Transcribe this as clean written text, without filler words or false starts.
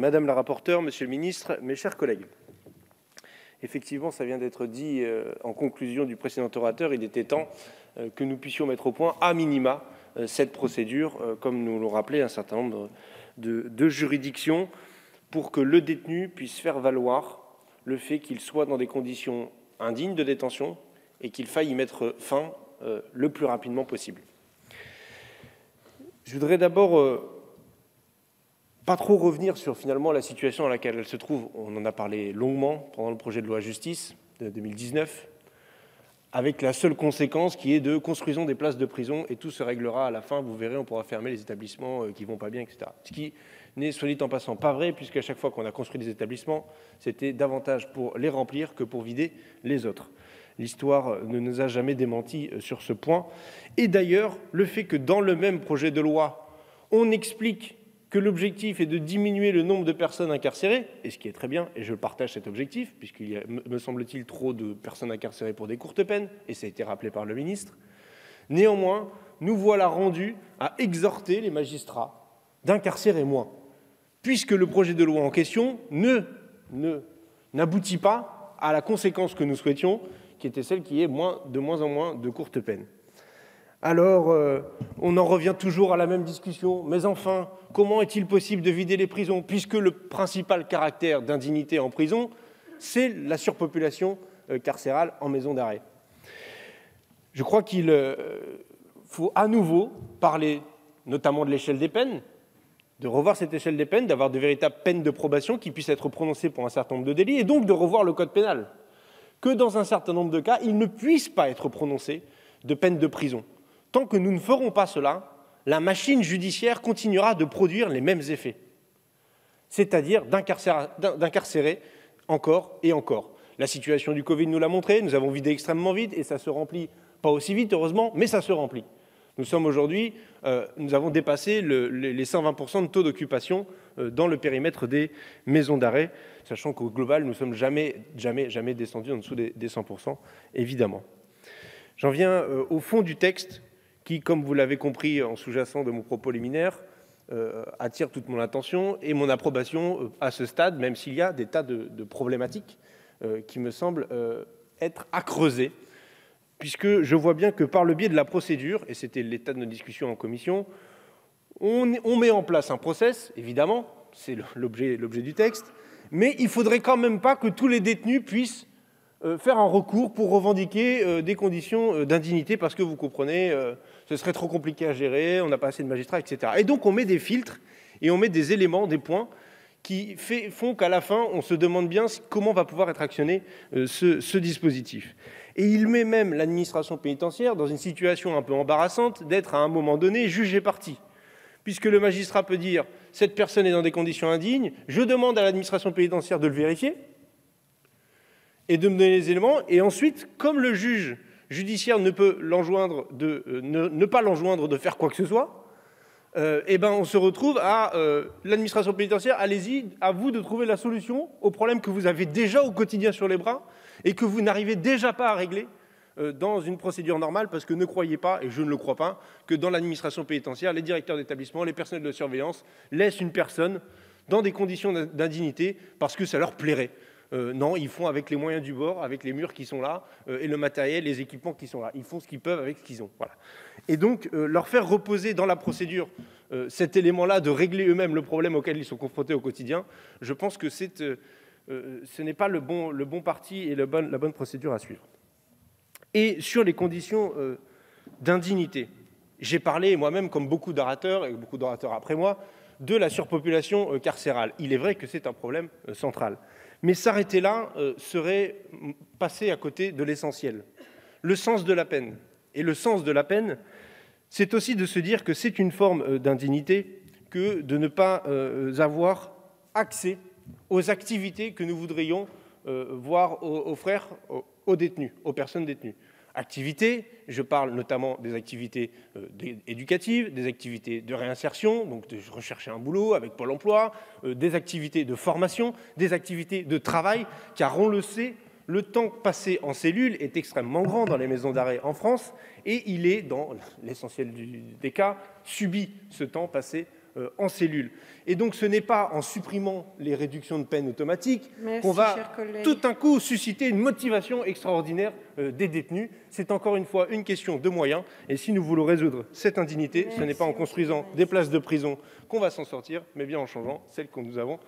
Madame la rapporteure, Monsieur le Ministre, mes chers collègues, effectivement, ça vient d'être dit en conclusion du précédent orateur, il était temps que nous puissions mettre au point, à minima, cette procédure, comme nous l'ont rappelé un certain nombre de juridictions, pour que le détenu puisse faire valoir le fait qu'il soit dans des conditions indignes de détention et qu'il faille y mettre fin le plus rapidement possible. Je voudrais d'abord pas trop revenir sur finalement la situation dans laquelle elle se trouve. On en a parlé longuement pendant le projet de loi Justice de 2019, avec la seule conséquence qui est de construisons des places de prison et tout se réglera à la fin, vous verrez, on pourra fermer les établissements qui vont pas bien, etc. Ce qui n'est, soit dit en passant, pas vrai, puisqu'à chaque fois qu'on a construit des établissements, c'était davantage pour les remplir que pour vider les autres. L'histoire ne nous a jamais démenti sur ce point. Et d'ailleurs, le fait que dans le même projet de loi, on explique que l'objectif est de diminuer le nombre de personnes incarcérées, et ce qui est très bien, et je partage cet objectif, puisqu'il y a, me semble-t-il, trop de personnes incarcérées pour des courtes peines, et ça a été rappelé par le ministre. Néanmoins, nous voilà rendus à exhorter les magistrats d'incarcérer moins, puisque le projet de loi en question n'aboutit pas à la conséquence que nous souhaitions, qui était celle qui est de moins en moins de courtes peines. Alors, on en revient toujours à la même discussion, mais enfin, comment est-il possible de vider les prisons, puisque le principal caractère d'indignité en prison, c'est la surpopulation carcérale en maison d'arrêt. Je crois qu'il faut à nouveau parler notamment de l'échelle des peines, de revoir cette échelle des peines, d'avoir de véritables peines de probation qui puissent être prononcées pour un certain nombre de délits, et donc de revoir le code pénal, que dans un certain nombre de cas, il ne puisse pas être prononcé de peine de prison. Tant que nous ne ferons pas cela, la machine judiciaire continuera de produire les mêmes effets, c'est-à-dire d'incarcérer encore et encore. La situation du Covid nous l'a montré, nous avons vidé extrêmement vite et ça se remplit, pas aussi vite heureusement, mais ça se remplit. Nous sommes aujourd'hui, nous avons dépassé les 120% de taux d'occupation dans le périmètre des maisons d'arrêt, sachant qu'au global, nous ne sommes jamais descendus en dessous des 100%, évidemment. J'en viens au fond du texte qui, comme vous l'avez compris en sous-jacent de mon propos liminaire, attire toute mon attention et mon approbation à ce stade, même s'il y a des tas de problématiques qui me semblent être à creuser, puisque je vois bien que par le biais de la procédure, et c'était l'état de nos discussions en commission, on met en place un process, évidemment, c'est l'objet du texte, mais il ne faudrait quand même pas que tous les détenus puissent faire un recours pour revendiquer des conditions d'indignité parce que, vous comprenez, ce serait trop compliqué à gérer, on n'a pas assez de magistrats, etc. Et donc, on met des filtres et on met des éléments, des points qui font qu'à la fin, on se demande bien comment va pouvoir être actionné ce dispositif. Et il met même l'administration pénitentiaire dans une situation un peu embarrassante d'être à un moment donné juge et partie, puisque le magistrat peut dire « cette personne est dans des conditions indignes, je demande à l'administration pénitentiaire de le vérifier », et de me donner les éléments, et ensuite, comme le juge judiciaire ne peut l'enjoindre ne pas l'enjoindre de faire quoi que ce soit, eh ben on se retrouve à l'administration pénitentiaire, allez-y, à vous de trouver la solution au problème que vous avez déjà au quotidien sur les bras et que vous n'arrivez déjà pas à régler dans une procédure normale, parce que ne croyez pas, et je ne le crois pas, que dans l'administration pénitentiaire, les directeurs d'établissement, les personnels de surveillance laissent une personne dans des conditions d'indignité parce que ça leur plairait. Non, ils font avec les moyens du bord, avec les murs qui sont là, et le matériel, les équipements qui sont là. Ils font ce qu'ils peuvent avec ce qu'ils ont. Voilà. Et donc, leur faire reposer dans la procédure cet élément-là de régler eux-mêmes le problème auquel ils sont confrontés au quotidien, je pense que ce n'est pas le bon parti et la bonne procédure à suivre. Et sur les conditions d'indignité, j'ai parlé moi-même, comme beaucoup d'orateurs, et beaucoup d'orateurs après moi, de la surpopulation carcérale. Il est vrai que c'est un problème central. Mais s'arrêter là serait passer à côté de l'essentiel. Le sens de la peine. Et le sens de la peine, c'est aussi de se dire que c'est une forme d'indignité que de ne pas avoir accès aux activités que nous voudrions voir offrir aux détenus, aux personnes détenues. Activités, je parle notamment des activités éducatives, des activités de réinsertion, donc de rechercher un boulot avec Pôle emploi, des activités de formation, des activités de travail, car on le sait, le temps passé en cellule est extrêmement grand dans les maisons d'arrêt en France et il est, dans l'essentiel des cas, subi ce temps passé en cellule. Et donc ce n'est pas en supprimant les réductions de peine automatiques qu'on va tout d'un coup susciter une motivation extraordinaire des détenus. C'est encore une fois une question de moyens. Et si nous voulons résoudre cette indignité, ce n'est pas en construisant des places de prison qu'on va s'en sortir, mais bien en changeant celles que nous avons